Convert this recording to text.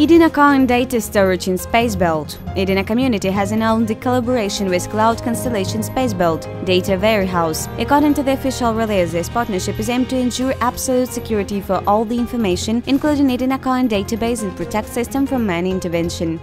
E-Dinar Coin data storage in Spacebelt. E-Dinar community has announced the collaboration with cloud constellation Spacebelt Data Warehouse. According to the official release, this partnership is aimed to ensure absolute security for all the information, including E-Dinar Coin database and protect system from man intervention.